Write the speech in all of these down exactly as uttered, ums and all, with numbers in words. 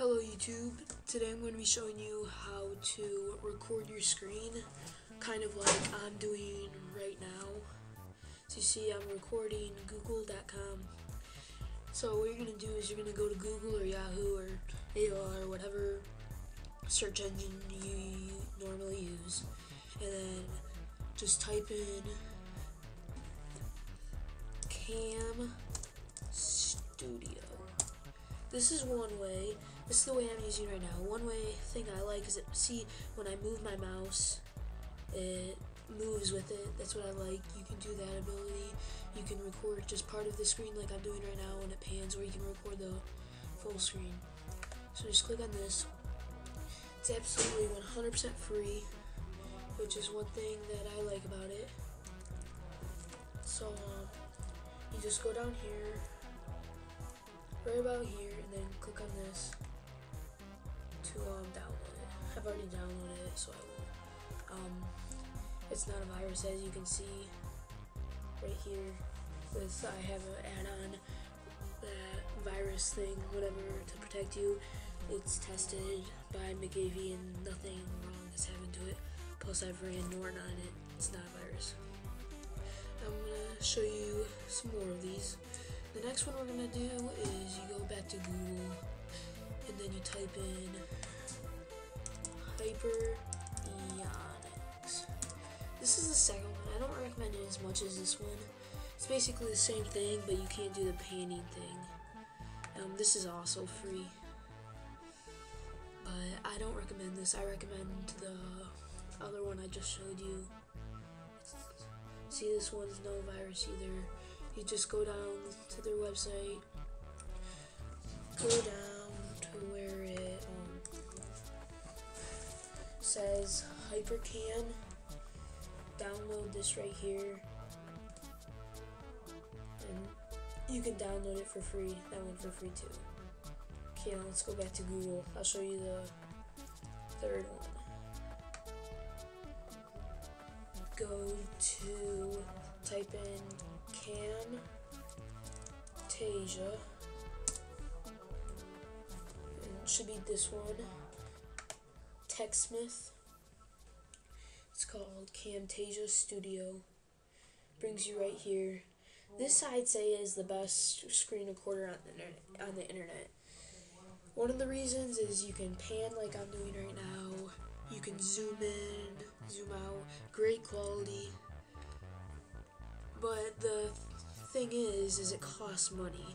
Hello YouTube, today I'm going to be showing you how to record your screen, kind of like I'm doing right now. So you see I'm recording google dot com. So what you're going to do is you're going to go to Google or Yahoo or A O L or whatever search engine you normally use, and then just type in Cam Studio. This is one way. This is the way I'm using right now. One way thing I like is it, see, when I move my mouse, it moves with it. That's what I like. You can do that ability. You can record just part of the screen like I'm doing right now when it pans, or you can record the full screen. So just click on this. It's absolutely one hundred percent free, which is one thing that I like about it. So um, you just go down here, right about here, and then click on this to um, download it. I've already downloaded it, so I will. Um, it's not a virus, as you can see right here. With I have an add-on, that virus thing, whatever, to protect you. It's tested by McAfee, and nothing wrong has happened to it. Plus, I've ran Norton on it. It's not a virus. I'm gonna show you some more of these. The next one we're going to do is you go back to Google and then you type in Hyperionics. This is the second one. I don't recommend it as much as this one. It's basically the same thing, but you can't do the painting thing. Um, this is also free, but I don't recommend this. I recommend the other one I just showed you. See, this one's no virus either. You just go down to their website, go down to where it um, says HyperCam, download this right here, and you can download it for free, that one for free too. Okay, now let's go back to Google. I'll show you the third one. Go to, type in Camtasia, and it should be this one, TechSmith. It's called Camtasia Studio. Brings you right here. This, I'd say, is the best screen recorder on the on the internet. One of the reasons is you can pan like I'm doing right now. You can zoom in, zoom out. Great quality. But the thing is, is it costs money.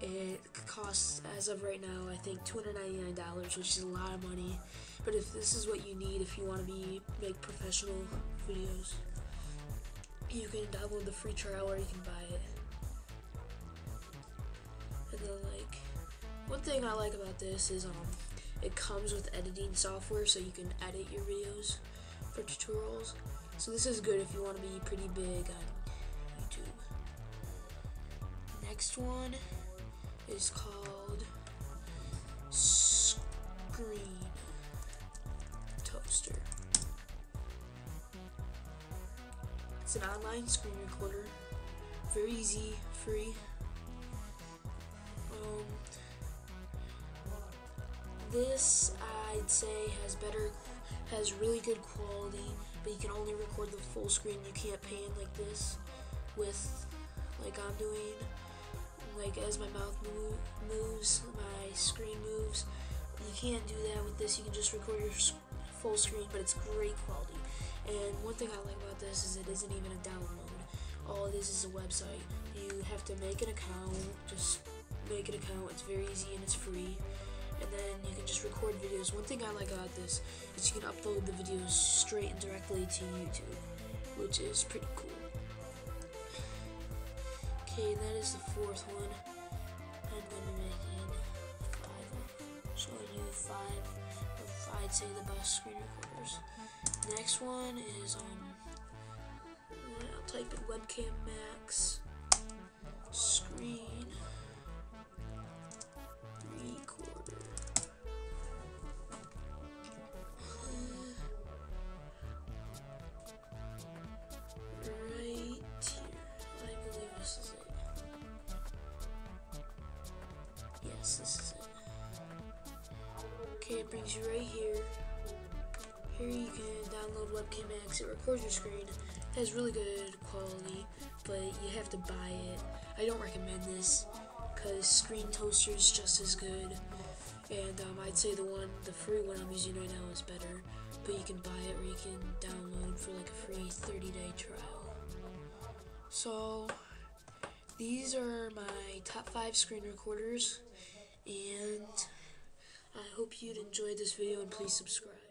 It costs, as of right now, I think two hundred ninety-nine dollars, which is a lot of money. But if this is what you need, if you want to be make professional videos, you can download the free trial or you can buy it. And then, like, one thing I like about this is um, it comes with editing software, so you can edit your videos for tutorials. So this is good if you want to be pretty big on YouTube. Next one is called Screen Toaster. It's an online screen recorder. Very easy, free. Um, this I'd say has better, has really good quality, but you can only record the full screen. You can't pan like this with, like I'm doing, like as my mouth move, moves, my screen moves. You can't do that with this. You can just record your full screen, but it's great quality. And one thing I like about this is it isn't even a download. All it is is a website. You have to make an account, just make an account. It's very easy and it's free. And then you can just record videos. One thing I like about this is you can upload the videos straight and directly to YouTube, which is pretty cool. Okay, that is the fourth one. I'm gonna be making five, showing you five of, I'd say, the best screen recorders. Next one is um, I'll type in Webcam Max Screen Recorder. This is it. Okay, it brings you right here. Here you can download Webcam Max. It records your screen. It has really good quality, but you have to buy it. I don't recommend this because Screen Toaster is just as good. And um, I'd say the one, the free one I'm using right now is better. But you can buy it or you can download for like a free thirty day trial. So these are my top five screen recorders. And I hope you'd enjoyed this video and please subscribe.